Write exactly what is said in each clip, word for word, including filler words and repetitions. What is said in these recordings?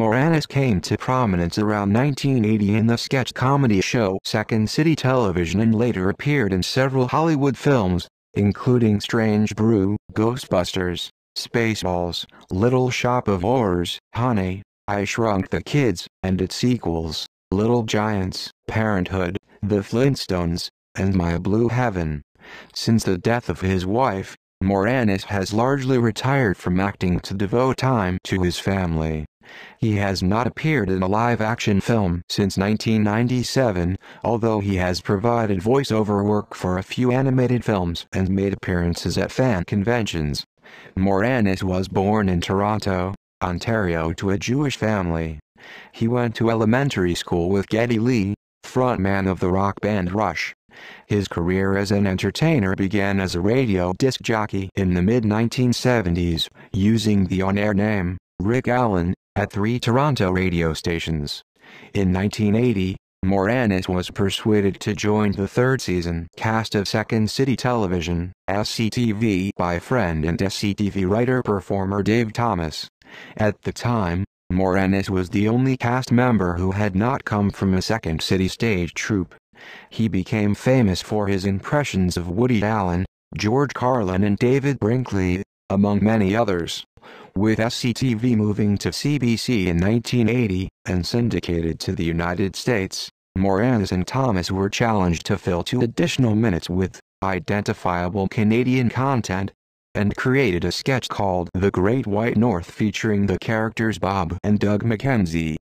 Moranis came to prominence around nineteen eighty in the sketch comedy show Second City Television and later appeared in several Hollywood films, including Strange Brew, Ghostbusters, Spaceballs, Little Shop of Horrors, Honey, I Shrunk the Kids, and its sequels, Little Giants, Parenthood, The Flintstones, and My Blue Heaven. Since the death of his wife, Moranis has largely retired from acting to devote time to his family. He has not appeared in a live-action film since nineteen ninety-seven, although he has provided voiceover work for a few animated films and made appearances at fan conventions. Moranis was born in Toronto, Ontario to a Jewish family. He went to elementary school with Geddy Lee, frontman of the rock band Rush. His career as an entertainer began as a radio disc jockey in the mid nineteen seventies, using the on-air name, Rick Allen, at three Toronto radio stations. In nineteen eighty, Moranis was persuaded to join the third season cast of Second City Television, S C T V, by friend and S C T V writer-performer Dave Thomas. At the time, Moranis was the only cast member who had not come from a Second City stage troupe. He became famous for his impressions of Woody Allen, George Carlin and David Brinkley, among many others. With S C T V moving to C B C in nineteen eighty, and syndicated to the United States, Moranis and Thomas were challenged to fill two additional minutes with identifiable Canadian content, and created a sketch called The Great White North featuring the characters Bob and Doug McKenzie.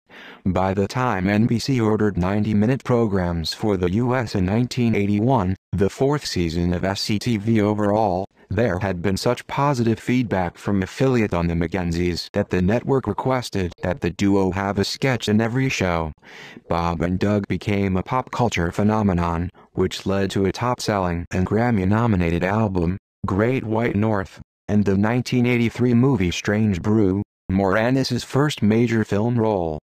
By the time N B C ordered ninety-minute programs for the U S in nineteen eighty-one, the fourth season of S C T V overall, there had been such positive feedback from affiliate on the McKenzies that the network requested that the duo have a sketch in every show. Bob and Doug became a pop culture phenomenon, which led to a top-selling and Grammy-nominated album, Great White North, and the nineteen eighty-three movie Strange Brew, Moranis's first major film role.